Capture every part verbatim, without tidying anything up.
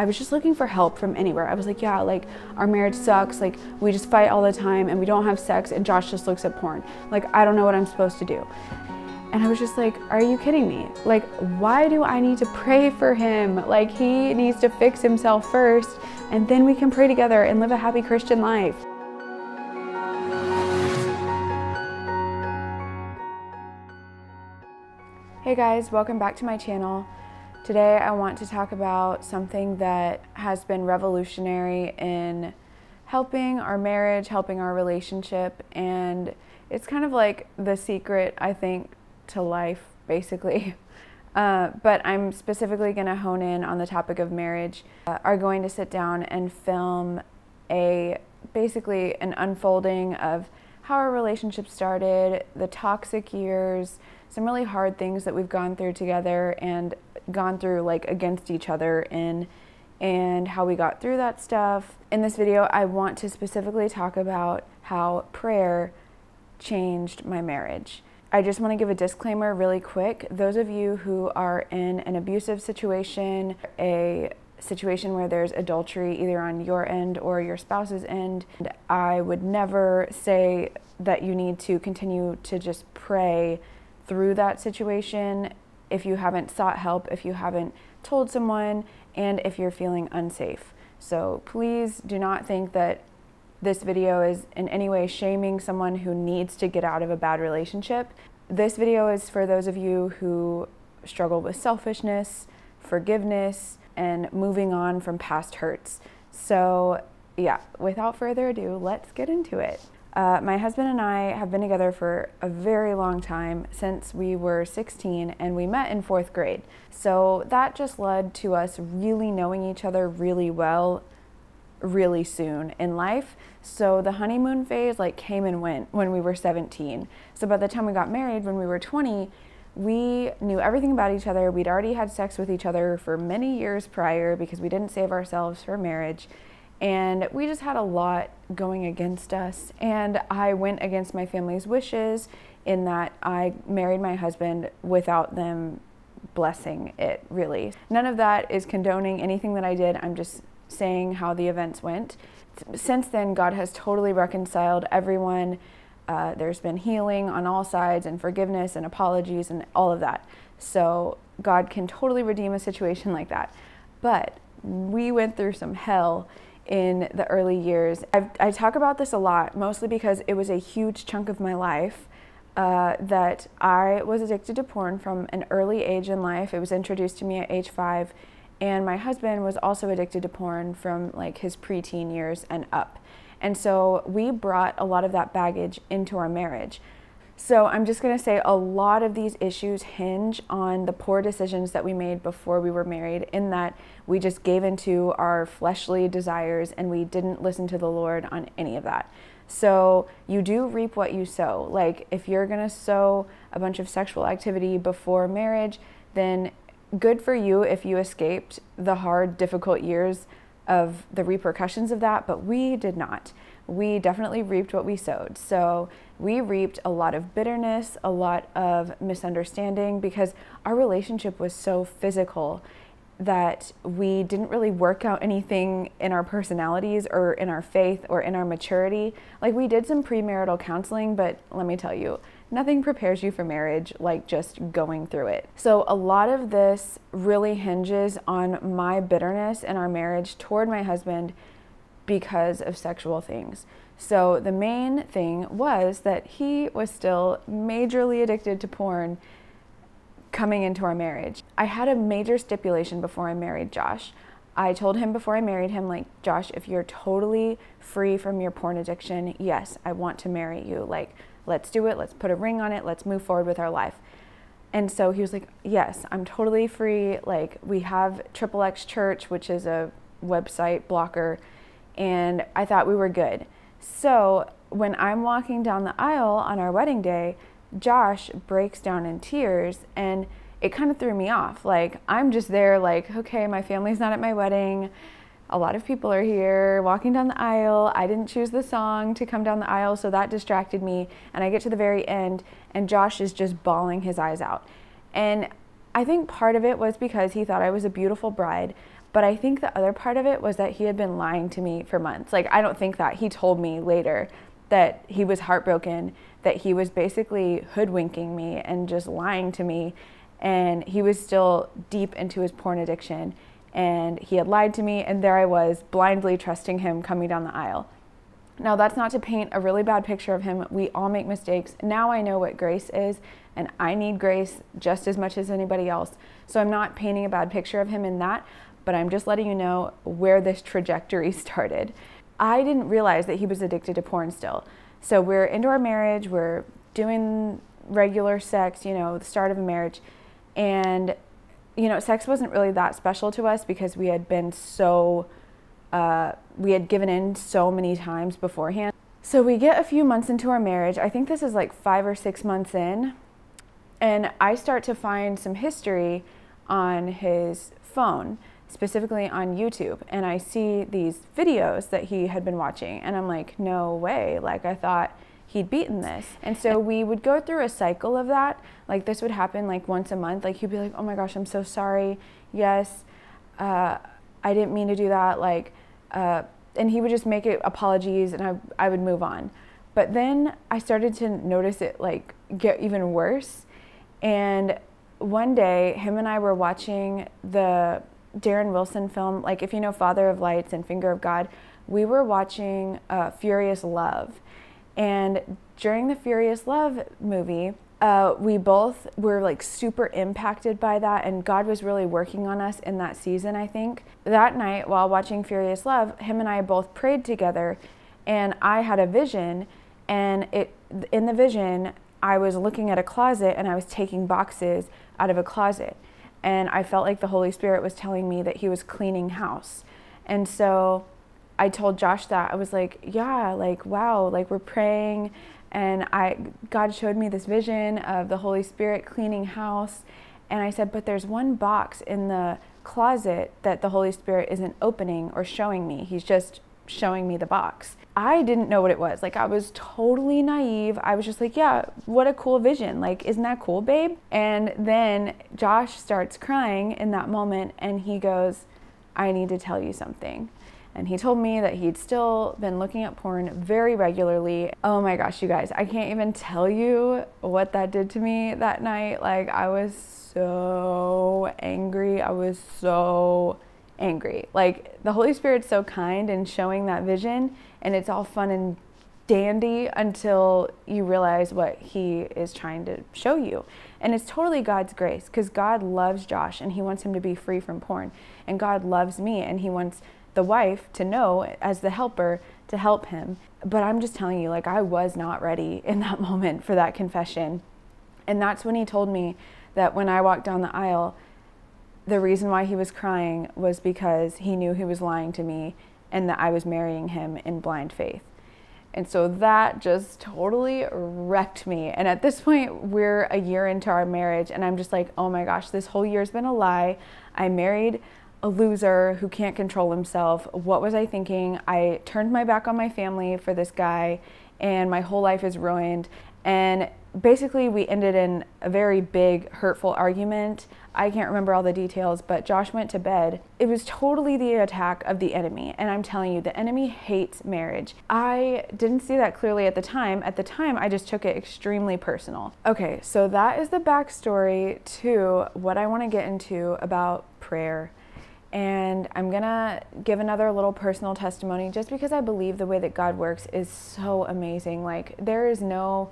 I was just looking for help from anywhere. I was like, yeah, like our marriage sucks, like we just fight all the time and we don't have sex and Josh just looks at porn. Like, I don't know what I'm supposed to do. And I was just like, are you kidding me? Like, why do I need to pray for him? Like, he needs to fix himself first and then we can pray together and live a happy Christian life. Hey guys, welcome back to my channel. Today I want to talk about something that has been revolutionary in helping our marriage, helping our relationship, and it's kind of like the secret, I think, to life, basically. Uh, but I'm specifically going to hone in on the topic of marriage. Uh, are going to sit down and film a basically an unfolding of how our relationship started, the toxic years, some really hard things that we've gone through together and gone through like against each other in, and how we got through that stuff. In this video, I want to specifically talk about how prayer changed my marriage. I just want to give a disclaimer really quick. Those of you who are in an abusive situation, a situation where there's adultery either on your end or your spouse's end, I would never say that you need to continue to just pray through that situation if you haven't sought help, if you haven't told someone, and if you're feeling unsafe. So please do not think that this video is in any way shaming someone who needs to get out of a bad relationship. This video is for those of you who struggle with selfishness, forgiveness, and moving on from past hurts. So yeah, without further ado, let's get into it. Uh, my husband and I have been together for a very long time, since we were sixteen, and we met in fourth grade. So that just led to us really knowing each other really well really soon in life. So the honeymoon phase like came and went when we were seventeen. So by the time we got married when we were twenty, we knew everything about each other. We'd already had sex with each other for many years prior because we didn't save ourselves for marriage. And we just had a lot going against us. And I went against my family's wishes in that I married my husband without them blessing it, really. None of that is condoning anything that I did. I'm just saying how the events went. Since then, God has totally reconciled everyone. Uh, there's been healing on all sides and forgiveness and apologies and all of that. So God can totally redeem a situation like that. But we went through some hell in the early years. I've, I talk about this a lot, mostly because it was a huge chunk of my life uh, that I was addicted to porn from an early age in life. It was introduced to me at age five, and my husband was also addicted to porn from like his preteen years and up. And so we brought a lot of that baggage into our marriage. So I'm just gonna say a lot of these issues hinge on the poor decisions that we made before we were married, in that we just gave into our fleshly desires and we didn't listen to the Lord on any of that. So you do reap what you sow. Like if you're gonna sow a bunch of sexual activity before marriage, then good for you if you escaped the hard, difficult years of the repercussions of that, but we did not. We definitely reaped what we sowed. So we reaped a lot of bitterness, a lot of misunderstanding, because our relationship was so physical that we didn't really work out anything in our personalities or in our faith or in our maturity. Like we did some premarital counseling, but let me tell you, nothing prepares you for marriage like just going through it. So a lot of this really hinges on my bitterness in our marriage toward my husband because of sexual things. So the main thing was that he was still majorly addicted to porn coming into our marriage. I had a major stipulation before I married Josh. I told him before I married him, like, Josh, if you're totally free from your porn addiction, yes, I want to marry you. Like, let's do it, let's put a ring on it, let's move forward with our life. And so he was like, yes, I'm totally free. Like, we have Triple X Church, which is a website blocker, and I thought we were good. So when I'm walking down the aisle on our wedding day, Josh breaks down in tears, and it kind of threw me off. Like, I'm just there like, okay, my family's not at my wedding. A lot of people are here walking down the aisle. I didn't choose the song to come down the aisle, so that distracted me. And I get to the very end, and Josh is just bawling his eyes out. And I think part of it was because he thought I was a beautiful bride. But I think the other part of it was that he had been lying to me for months. Like, I don't think that. He told me later that he was heartbroken, that he was basically hoodwinking me and just lying to me. And he was still deep into his porn addiction. And he had lied to me, and there I was, blindly trusting him coming down the aisle. Now, that's not to paint a really bad picture of him. We all make mistakes. Now I know what grace is, and I need grace just as much as anybody else. So I'm not painting a bad picture of him in that, but I'm just letting you know where this trajectory started. I didn't realize that he was addicted to porn still. So we're into our marriage, we're doing regular sex, you know, the start of a marriage, and you know, sex wasn't really that special to us because we had been so, uh, we had given in so many times beforehand. So we get a few months into our marriage, I think this is like five or six months in, and I start to find some history on his phone, specifically on YouTube, and I see these videos that he had been watching, and I'm like, no way, like I thought he'd beaten this. And so we would go through a cycle of that. Like, this would happen like once a month. Like, he'd be like, oh my gosh, I'm so sorry. Yes, uh, I didn't mean to do that. Like, uh, and he would just make it apologies, and I, I would move on. But then I started to notice it like get even worse. And one day, him and I were watching the Darren Wilson film. Like, if you know Father of Lights and Finger of God, we were watching uh, Furious Love. And during the Furious Love movie, uh, we both were like super impacted by that, and God was really working on us in that season, I think. That night while watching Furious Love, him and I both prayed together, and I had a vision, and it in the vision, I was looking at a closet and I was taking boxes out of a closet. And I felt like the Holy Spirit was telling me that he was cleaning house. And so I told Josh that. I was like, yeah, like, wow, like we're praying, and I, God showed me this vision of the Holy Spirit cleaning house. And I said, but there's one box in the closet that the Holy Spirit isn't opening or showing me. He's just showing me the box. I didn't know what it was. Like, I was totally naive. I was just like, yeah, what a cool vision. Like, isn't that cool, babe? And then Josh starts crying in that moment, and he goes, I need to tell you something. And he told me that he'd still been looking at porn very regularly. Oh my gosh, you guys, I can't even tell you what that did to me that night. Like, I was so angry. I was so angry. Like, the Holy Spirit's so kind in showing that vision, and it's all fun and dandy until you realize what he is trying to show you. And it's totally God's grace, because God loves Josh and he wants him to be free from porn. And God loves me, and he wants the wife to know as the helper to help him. But I'm just telling you, like, I was not ready in that moment for that confession. And that's when he told me that when I walked down the aisle, the reason why he was crying was because he knew he was lying to me and that I was marrying him in blind faith. And so that just totally wrecked me. And at this point, we're a year into our marriage, and I'm just like, oh my gosh, this whole year's been a lie. I married a loser who can't control himself. What was I thinking? I turned my back on my family for this guy, and my whole life is ruined. And basically we ended in a very big, hurtful argument. I can't remember all the details, but Josh went to bed. It was totally the attack of the enemy. And I'm telling you, the enemy hates marriage. I didn't see that clearly at the time. At the time, I just took it extremely personal. Okay, so that is the backstory to what I want to get into about prayer. And I'm gonna give another little personal testimony just because I believe the way that God works is so amazing. Like, there is no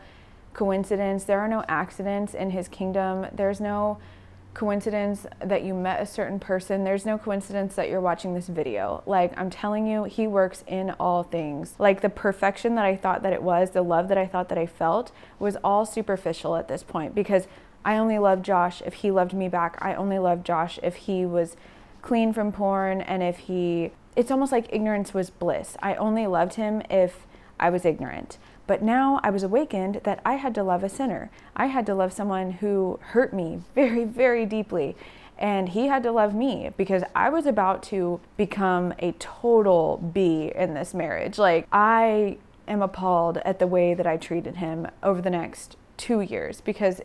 coincidence, there are no accidents in his kingdom. There's no coincidence that you met a certain person. There's no coincidence that you're watching this video. Like, I'm telling you, he works in all things. Like, the perfection that I thought that it was, the love that I thought that I felt, was all superficial at this point, because I only loved Josh if he loved me back. I only loved Josh if he was clean from porn, and if he, it's almost like ignorance was bliss. I only loved him if I was ignorant. But now I was awakened that I had to love a sinner. I had to love someone who hurt me very, very deeply. And he had to love me, because I was about to become a total B in this marriage. Like, I am appalled at the way that I treated him over the next two years, because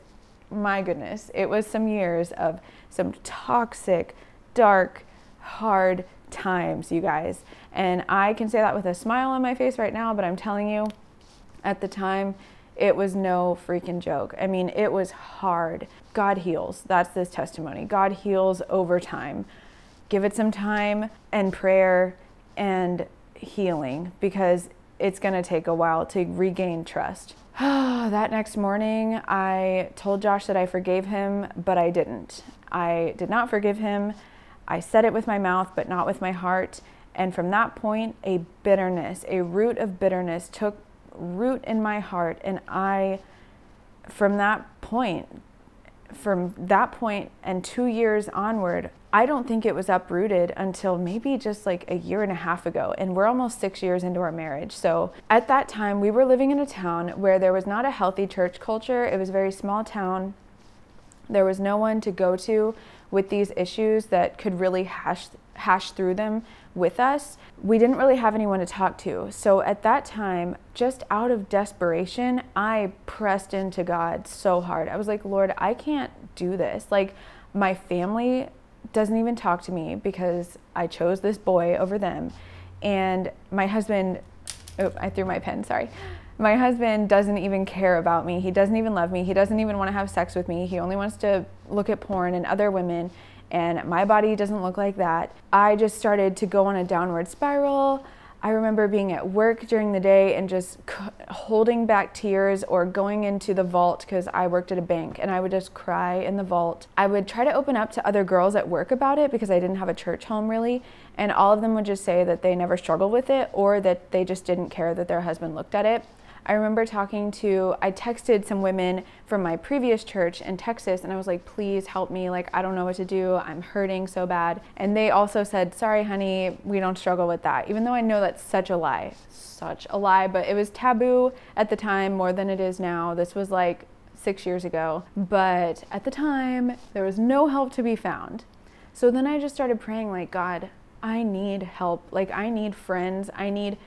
my goodness, it was some years of some toxic, dark, hard times, you guys. And I can say that with a smile on my face right now, but I'm telling you, at the time, it was no freaking joke. I mean, it was hard. God heals. That's this testimony. God heals over time. Give it some time and prayer and healing, because it's going to take a while to regain trust. That next morning, I told Josh that I forgave him, but I didn't. I did not forgive him. I said it with my mouth, but not with my heart. And from that point, a bitterness, a root of bitterness took root in my heart. And I, from that point, from that point and two years onward, I don't think it was uprooted until maybe just like a year and a half ago. And we're almost six years into our marriage. So at that time, we were living in a town where there was not a healthy church culture. It was a very small town. There was no one to go to with these issues that could really hash, hash through them with us. We didn't really have anyone to talk to. So at that time, just out of desperation, I pressed into God so hard. I was like, Lord, I can't do this. Like, my family doesn't even talk to me because I chose this boy over them. And my husband, oh, I threw my pen, sorry. My husband doesn't even care about me. He doesn't even love me. He doesn't even want to have sex with me. He only wants to look at porn and other women. And my body doesn't look like that. I just started to go on a downward spiral. I remember being at work during the day and just holding back tears or going into the vault, because I worked at a bank, and I would just cry in the vault. I would try to open up to other girls at work about it because I didn't have a church home really, and all of them would just say that they never struggled with it or that they just didn't care that their husband looked at it. I remember talking to, I texted some women from my previous church in Texas, and I was like, please help me. Like, I don't know what to do. I'm hurting so bad. And they also said, sorry, honey, we don't struggle with that. Even though I know that's such a lie, such a lie, but it was taboo at the time more than it is now. This was like six years ago. But at the time, there was no help to be found. So then I just started praying like, God, I need help. Like, I need friends. I need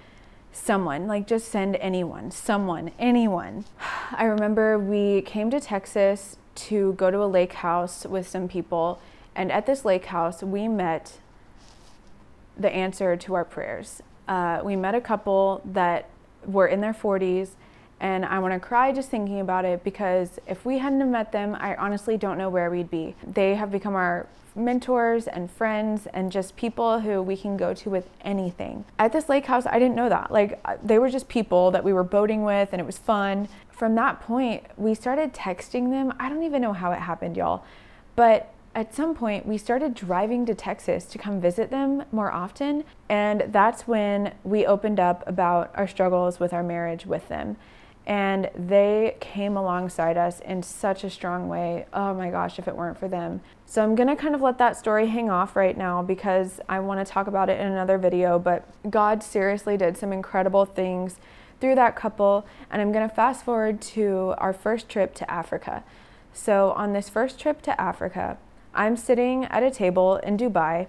someone, like, just send anyone, someone, anyone. I remember we came to Texas to go to a lake house with some people, and at this lake house, we met the answer to our prayers. Uh, we met a couple that were in their forties, and I want to cry just thinking about it, because if we hadn't have met them, I honestly don't know where we'd be. They have become our mentors and friends and just people who we can go to with anything. At this lake house, I didn't know that. Like, they were just people that we were boating with, and it was fun. From that point, we started texting them. I don't even know how it happened, y'all. But at some point, we started driving to Texas to come visit them more often. And that's when we opened up about our struggles with our marriage with them. And they came alongside us in such a strong way. Oh my gosh, if it weren't for them. So I'm gonna kind of let that story hang off right now, because I wanna talk about it in another video, but God seriously did some incredible things through that couple. And I'm gonna fast forward to our first trip to Africa. So on this first trip to Africa, I'm sitting at a table in Dubai,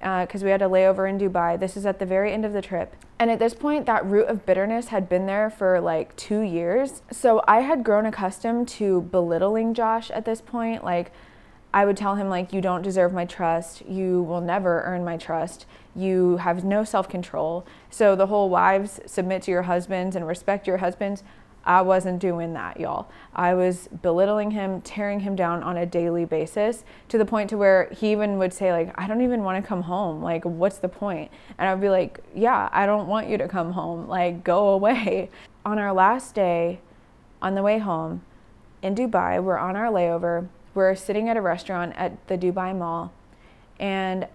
because uh, we had a layover in Dubai. This is at the very end of the trip. And at this point, that root of bitterness had been there for like two years. So I had grown accustomed to belittling Josh at this point. Like, I would tell him, like, you don't deserve my trust. You will never earn my trust. You have no self-control. So the whole wives submit to your husbands and respect your husbands. I wasn't doing that, y'all. I was belittling him, tearing him down on a daily basis, to the point to where he even would say, like, I don't even want to come home. Like, what's the point? And I'd be like, yeah, I don't want you to come home. Like, go away. On our last day, on the way home in Dubai, we're on our layover. We're sitting at a restaurant at the Dubai Mall, and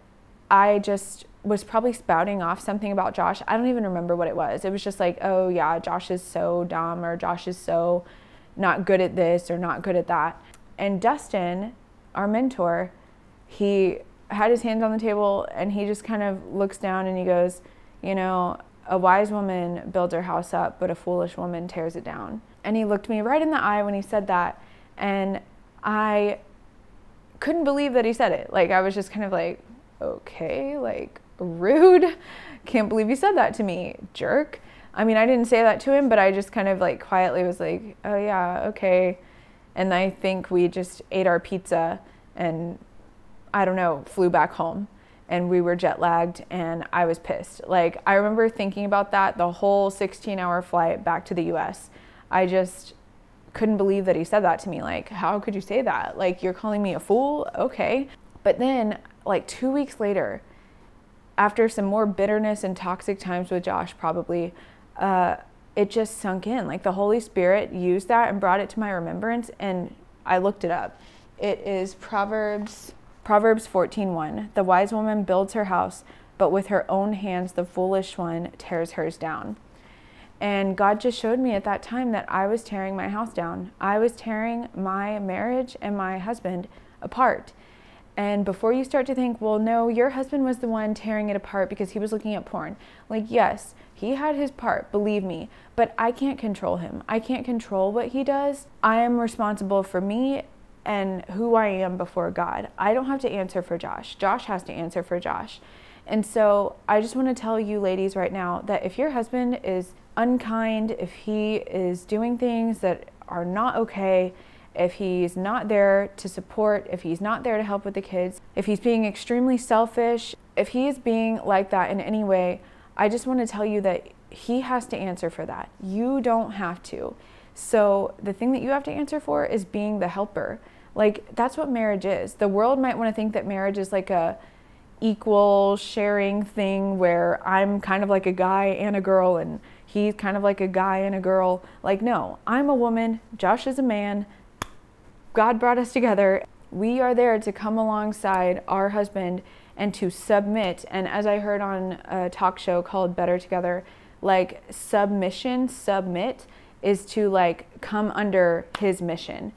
I just was probably spouting off something about Josh. I don't even remember what it was. It was just like, oh yeah, Josh is so dumb, or Josh is so not good at this or not good at that. And Dustin, our mentor, he had his hands on the table, and he just kind of looks down and he goes, you know, a wise woman builds her house up, but a foolish woman tears it down. And he looked me right in the eye when he said that, and I couldn't believe that he said it. Like, I was just kind of like, okay, like, rude. Can't believe you said that to me, jerk. I mean, I didn't say that to him, but I just kind of like quietly was like, oh yeah, okay. And I think we just ate our pizza and, I don't know, flew back home. and we were jet lagged and I was pissed. Like, I remember thinking about that the whole sixteen hour flight back to the U S I just couldn't believe that he said that to me. Like, how could you say that? Like, you're calling me a fool? Okay. But then, like, two weeks later, after some more bitterness and toxic times with Josh, probably, uh, it just sunk in. Like, the Holy Spirit used that and brought it to my remembrance, and I looked it up. It is Proverbs, Proverbs fourteen one. The wise woman builds her house, but with her own hands the foolish one tears hers down. And God just showed me at that time that I was tearing my house down. I was tearing my marriage and my husband apart. And before you start to think, well, no, your husband was the one tearing it apart because he was looking at porn. Like, yes, he had his part, believe me, but I can't control him. I can't control what he does. I am responsible for me and who I am before God. I don't have to answer for Josh. Josh has to answer for Josh. And so I just want to tell you ladies right now that if your husband is unkind, if he is doing things that are not okay, if he's not there to support, if he's not there to help with the kids, if he's being extremely selfish, if he is being like that in any way, I just want to tell you that he has to answer for that. You don't have to. So the thing that you have to answer for is being the helper. Like, that's what marriage is. The world might want to think that marriage is like a equal sharing thing where I'm kind of like a guy and a girl and he's kind of like a guy and a girl. Like, no, I'm a woman, Josh is a man, God brought us together. We are there to come alongside our husband and to submit. And as I heard on a talk show called Better Together, like, submission, submit is to, like, come under his mission.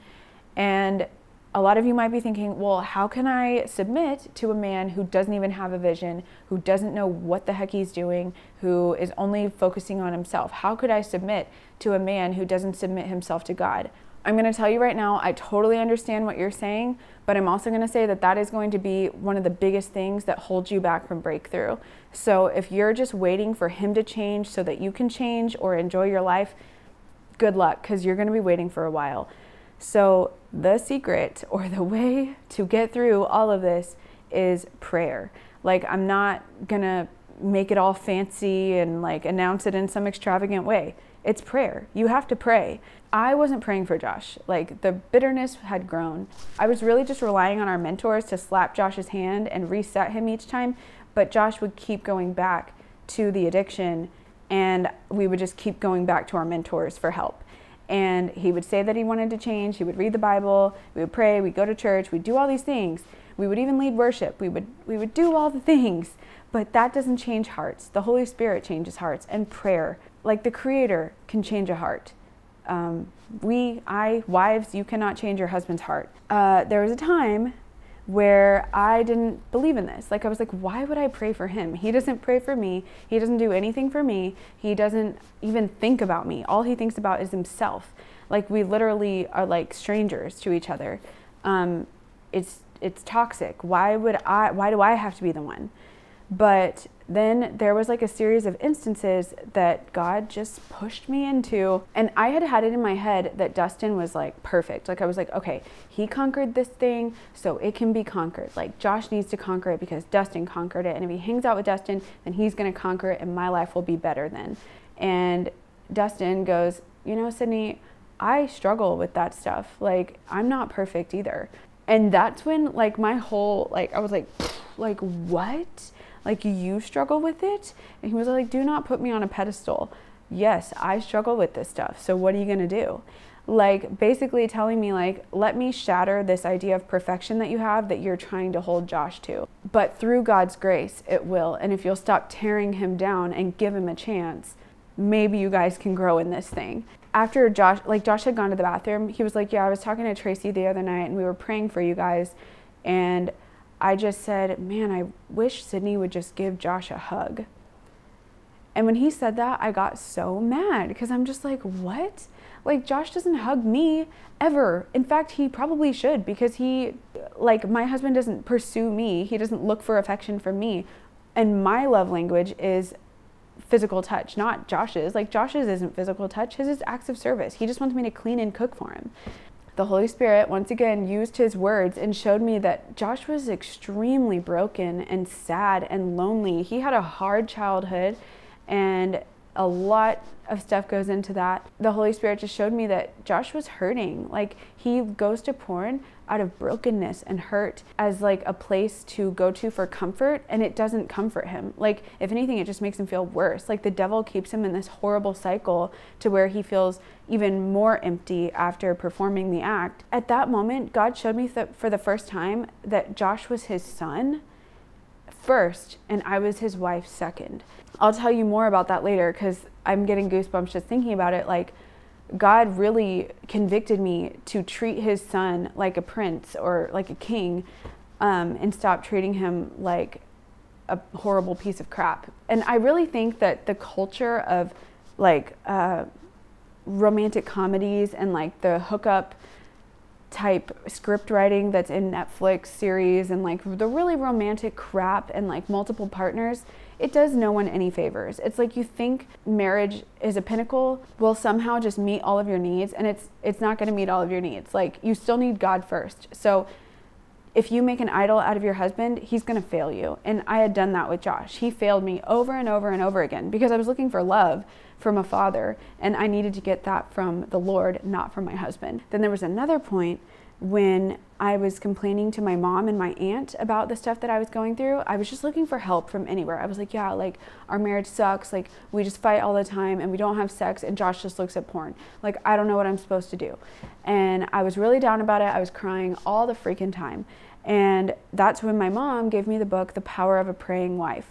And a lot of you might be thinking, well, how can I submit to a man who doesn't even have a vision, who doesn't know what the heck he's doing, who is only focusing on himself? How could I submit to a man who doesn't submit himself to God? I'm gonna tell you right now, I totally understand what you're saying, but I'm also gonna say that that is going to be one of the biggest things that holds you back from breakthrough. So if you're just waiting for him to change so that you can change or enjoy your life, good luck, because you're gonna be waiting for a while. So the secret, or the way to get through all of this, is prayer. Like, I'm not gonna make it all fancy and, like, announce it in some extravagant way. It's prayer. You have to pray. I wasn't praying for Josh. Like, the bitterness had grown. I was really just relying on our mentors to slap Josh's hand and reset him each time, but Josh would keep going back to the addiction, and we would just keep going back to our mentors for help. And he would say that he wanted to change. He would read the Bible, we would pray, we'd go to church, we'd do all these things. We would even lead worship. We would, we would do all the things, but that doesn't change hearts. The Holy Spirit changes hearts, and prayer. Like, the Creator can change a heart. Um, we, I, wives, you cannot change your husband's heart. Uh, there was a time where I didn't believe in this. Like, I was like, why would I pray for him? He doesn't pray for me. He doesn't do anything for me. He doesn't even think about me. All he thinks about is himself. Like, we literally are like strangers to each other. Um, it's, it's toxic. Why would I, why do I have to be the one? But then there was like a series of instances that God just pushed me into. And I had had it in my head that Dustin was like perfect. Like, I was like, okay, he conquered this thing, so it can be conquered. Like, Josh needs to conquer it because Dustin conquered it. And if he hangs out with Dustin, then he's gonna conquer it and my life will be better then. And Dustin goes, you know, Sydney, I struggle with that stuff. Like, I'm not perfect either. And that's when, like, my whole, like, I was like, like, what? Like, you struggle with it? And he was like, do not put me on a pedestal. Yes, I struggle with this stuff, so what are you gonna do? Like, basically telling me, like, let me shatter this idea of perfection that you have that you're trying to hold Josh to. But through God's grace, it will. And if you'll stop tearing him down and give him a chance, maybe you guys can grow in this thing. After Josh, like, Josh had gone to the bathroom, he was like, yeah, I was talking to Tracy the other night and we were praying for you guys. And I just said, man, I wish Sydney would just give Josh a hug. And when he said that, I got so mad because I'm just like, what? Like, Josh doesn't hug me ever. In fact, he probably should, because he, like, my husband doesn't pursue me. He doesn't look for affection from me. And my love language is physical touch, not Josh's. Like, Josh's isn't physical touch. His is acts of service. He just wants me to clean and cook for him. the Holy Spirit once again used his words and showed me that Josh was extremely broken and sad and lonely. He had a hard childhood, and a lot of stuff goes into that. The Holy Spirit just showed me that Josh was hurting. Like, he goes to porn out of brokenness and hurt as like a place to go to for comfort, and it doesn't comfort him. Like, if anything, it just makes him feel worse. Like, the devil keeps him in this horrible cycle to where he feels even more empty after performing the act. At that moment, God showed me that for the first time that Josh was his son first and I was his wife second. I'll tell you more about that later, because I'm getting goosebumps just thinking about it. Like, God really convicted me to treat his son like a prince or like a king, um, and stop treating him like a horrible piece of crap. And I really think that the culture of like uh, romantic comedies and like the hookup type script writing that's in Netflix series and like the really romantic crap and like multiple partners, it does no one any favors. It's like you think marriage is a pinnacle, will somehow just meet all of your needs, and it's it's not going to meet all of your needs. Like, you still need God first. So if you make an idol out of your husband, he's going to fail you. And I had done that with Josh. He failed me over and over and over again, because I was looking for love from a father, and I needed to get that from the Lord, not from my husband. Then there was another point when I was complaining to my mom and my aunt about the stuff that I was going through. I was just looking for help from anywhere. I was like, yeah, like, our marriage sucks. Like, we just fight all the time and we don't have sex, and Josh just looks at porn. Like, I don't know what I'm supposed to do. And I was really down about it. I was crying all the freaking time. And that's when my mom gave me the book, The Power of a Praying Wife.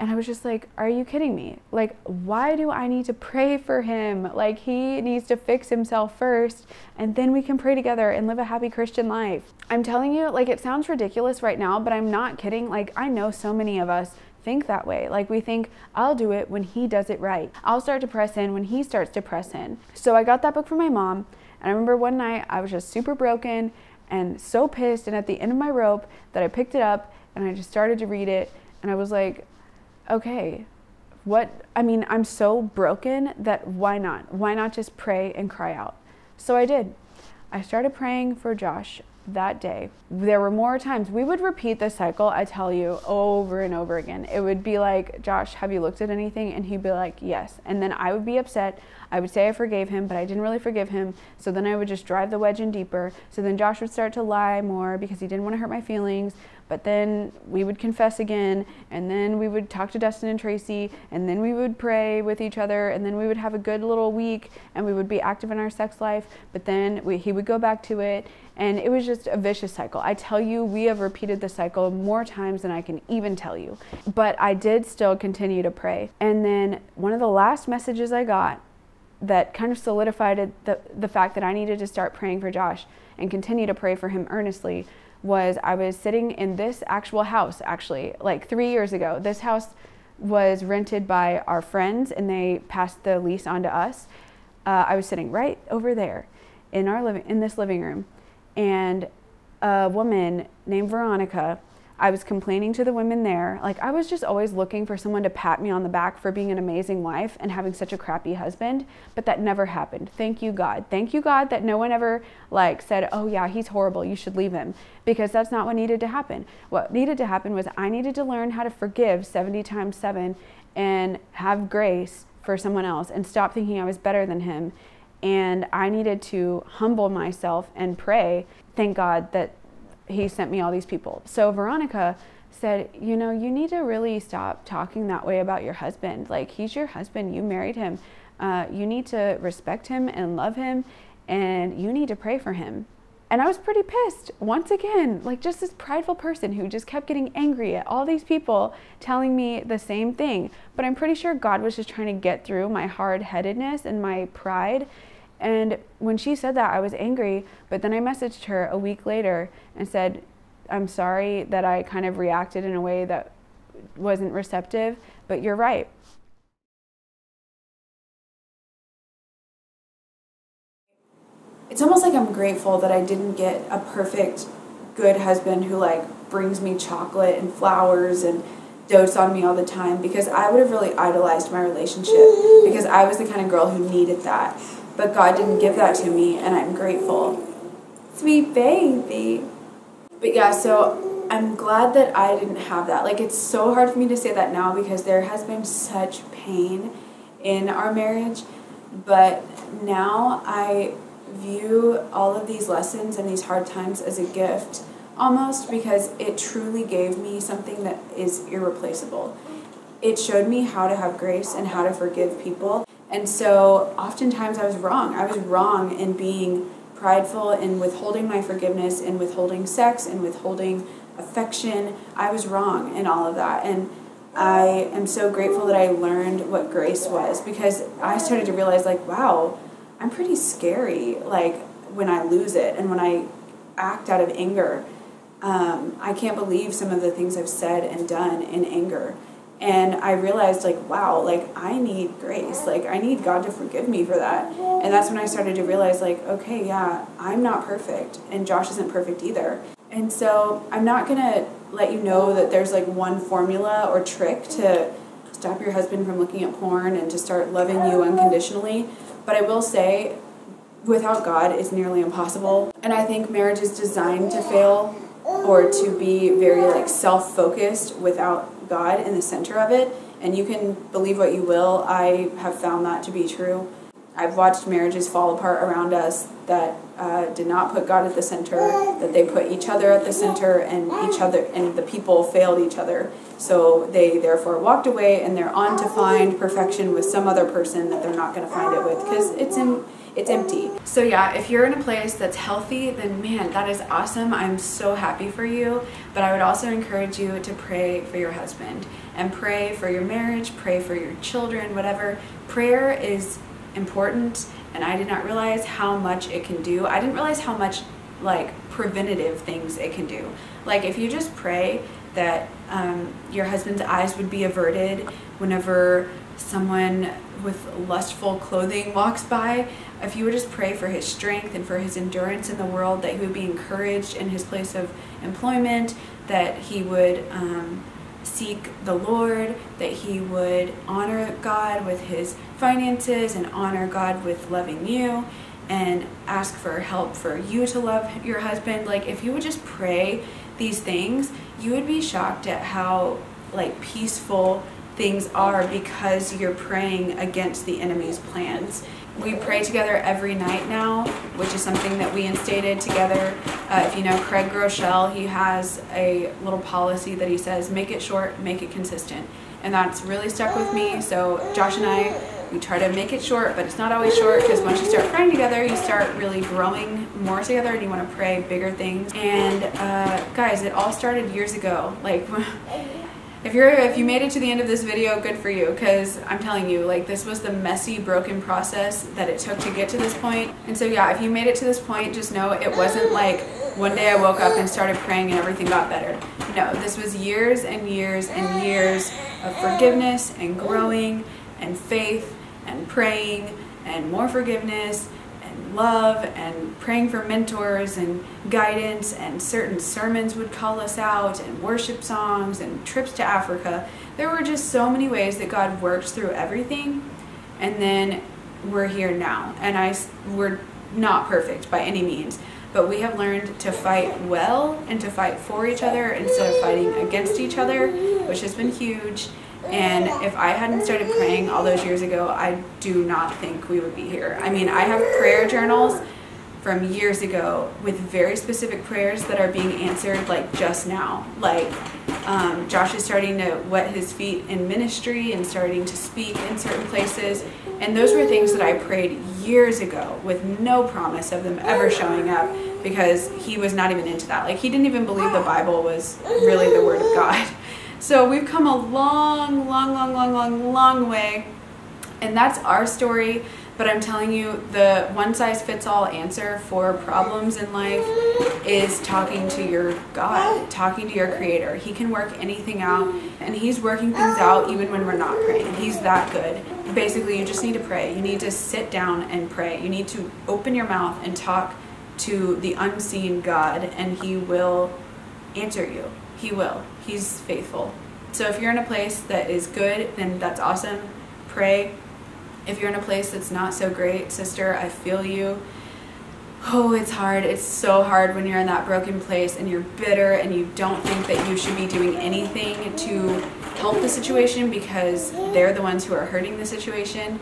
And I was just like, are you kidding me? Like, why do I need to pray for him? Like, he needs to fix himself first, and then we can pray together and live a happy Christian life. I'm telling you, like, it sounds ridiculous right now, but I'm not kidding. Like, I know so many of us think that way. Like, we think, I'll do it when he does it right. I'll start to press in when he starts to press in. So I got that book from my mom, and I remember one night I was just super broken and so pissed and at the end of my rope that I picked it up and I just started to read it, and I was like, okay, what, I mean, I'm so broken that why not? Why not just pray and cry out? So I did. I started praying for Josh that day. There were more times. We would repeat this cycle, I tell you, over and over again. It would be like, Josh, have you looked at anything? And he'd be like, yes. And then I would be upset. I would say I forgave him, but I didn't really forgive him. So then I would just drive the wedge in deeper. So then Josh would start to lie more because he didn't want to hurt my feelings. But then we would confess again, and then we would talk to Dustin and Tracy, and then we would pray with each other, and then we would have a good little week, and we would be active in our sex life, but then we, he would go back to it, and it was just a vicious cycle. I tell you, we have repeated the cycle more times than I can even tell you, but I did still continue to pray. And then one of the last messages I got that kind of solidified the, the fact that I needed to start praying for Josh and continue to pray for him earnestly was I was sitting in this actual house, actually, like three years ago. This house was rented by our friends, and they passed the lease on to us. Uh, I was sitting right over there in our living, in this living room, and a woman named Veronica, I was complaining to the women there. Like, I was just always looking for someone to pat me on the back for being an amazing wife and having such a crappy husband, but that never happened. Thank you, God. Thank you, God, that no one ever like said, oh yeah, he's horrible, you should leave him, because that's not what needed to happen. What needed to happen was I needed to learn how to forgive seventy times seven and have grace for someone else and stop thinking I was better than him. And I needed to humble myself and pray. Thank God that he sent me all these people. So Veronica said, you know, you need to really stop talking that way about your husband. Like, he's your husband, you married him. Uh, you need to respect him and love him, and you need to pray for him. And I was pretty pissed once again, like just this prideful person who just kept getting angry at all these people telling me the same thing. But I'm pretty sure God was just trying to get through my hard-headedness and my pride. And when she said that, I was angry, but then I messaged her a week later and said, I'm sorry that I kind of reacted in a way that wasn't receptive, but you're right. It's almost like I'm grateful that I didn't get a perfect, good husband who like brings me chocolate and flowers and dotes on me all the time, because I would have really idolized my relationship, because I was the kind of girl who needed that. But God didn't give that to me, and I'm grateful. sweet baby. But yeah, so I'm glad that I didn't have that. Like, it's so hard for me to say that now because there has been such pain in our marriage. But now I view all of these lessons and these hard times as a gift, almost, because it truly gave me something that is irreplaceable. It showed me how to have grace and how to forgive people. And so oftentimes I was wrong. I was wrong in being prideful and withholding my forgiveness and withholding sex and withholding affection. I was wrong in all of that. And I am so grateful that I learned what grace was, because I started to realize, like, wow, I'm pretty scary, like, when I lose it and when I act out of anger. Um, I can't believe some of the things I've said and done in anger. And I realized, like, wow, like, I need grace. Like, I need God to forgive me for that. And that's when I started to realize, like, okay, yeah, I'm not perfect. And Josh isn't perfect either. And so I'm not going to let you know that there's, like, one formula or trick to stop your husband from looking at porn and to start loving you unconditionally. But I will say, without God, it's nearly impossible. And I think marriage is designed to fail or to be very, like, self-focused without God in the center of it. And you can believe what you will. I have found that to be true. I've watched marriages fall apart around us that uh, did not put God at the center, that they put each other at the center, and each other and the people failed each other. So they therefore walked away, and they're on to find perfection with some other person that they're not going to find it with, because it's in it's empty. So yeah, if you're in a place that's healthy, then man, that is awesome. I'm so happy for you. But I would also encourage you to pray for your husband and pray for your marriage, pray for your children, whatever. Prayer is important, and I did not realize how much it can do. I didn't realize how much, like, preventative things it can do. Like, if you just pray that um, your husband's eyes would be averted whenever someone with lustful clothing walks by, if you would just pray for his strength and for his endurance in the world, that he would be encouraged in his place of employment, that he would um, seek the Lord, that he would honor God with his finances and honor God with loving you, and ask for help for you to love your husband. Like, if you would just pray these things, you would be shocked at how, like, peaceful things are, because you're praying against the enemy's plans. We pray together every night now, which is something that we instated together. Uh, if you know Craig Groeschel, he has a little policy that he says, make it short, make it consistent. And that's really stuck with me. So Josh and I, we try to make it short, but it's not always short, because once you start praying together, you start really growing more together, and you want to pray bigger things. And uh, guys, it all started years ago. Like, If you're if you made it to the end of this video, good for you, because I'm telling you, like, this was the messy, broken process that it took to get to this point. And so yeah, if you made it to this point, just know it wasn't like one day I woke up and started praying and everything got better. No, this was years and years and years of forgiveness and growing and faith and praying and more forgiveness and love and praying for mentors and guidance, and certain sermons would call us out, and worship songs and trips to Africa. There were just so many ways that God worked through everything, and then we're here now. And I, we're not perfect by any means, but we have learned to fight well and to fight for each other instead of fighting against each other, which has been huge. And if I hadn't started praying all those years ago, I do not think we would be here. I mean, I have prayer journals from years ago with very specific prayers that are being answered, like, just now. Like, um, Josh is starting to wet his feet in ministry and starting to speak in certain places. And those were things that I prayed years ago with no promise of them ever showing up, because he was not even into that. Like, he didn't even believe the Bible was really the Word of God. So we've come a long, long, long, long, long, long way, and that's our story. But I'm telling you, the one-size-fits-all answer for problems in life is talking to your God, talking to your Creator. He can work anything out, and He's working things out even when we're not praying. He's that good. Basically, you just need to pray. You need to sit down and pray. You need to open your mouth and talk to the unseen God, and He will answer you. He will. He's faithful. So if you're in a place that is good, then that's awesome. Pray. If you're in a place that's not so great, sister, I feel you. Oh, it's hard. It's so hard when you're in that broken place and you're bitter and you don't think that you should be doing anything to help the situation because they're the ones who are hurting the situation.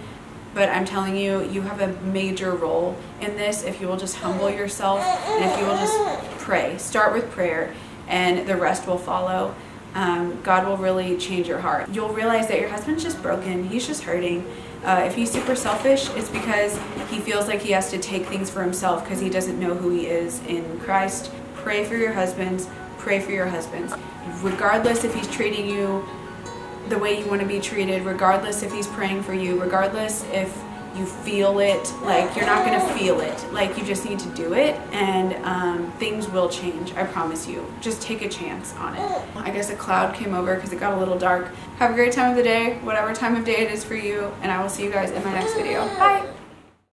But I'm telling you, you have a major role in this if you will just humble yourself and if you will just pray. Start with prayer and the rest will follow. Um, God will really change your heart. You'll realize that your husband's just broken. He's just hurting. Uh, if he's super selfish, it's because he feels like he has to take things for himself because he doesn't know who he is in Christ. Pray for your husbands. Pray for your husbands. Regardless if he's treating you the way you want to be treated, regardless if he's praying for you, regardless if you feel it, like you're not going to feel it. Like you just need to do it and um, things will change, I promise you. Just take a chance on it. I guess a cloud came over because it got a little dark. Have a great time of the day, whatever time of day it is for you, and I will see you guys in my next video. Bye!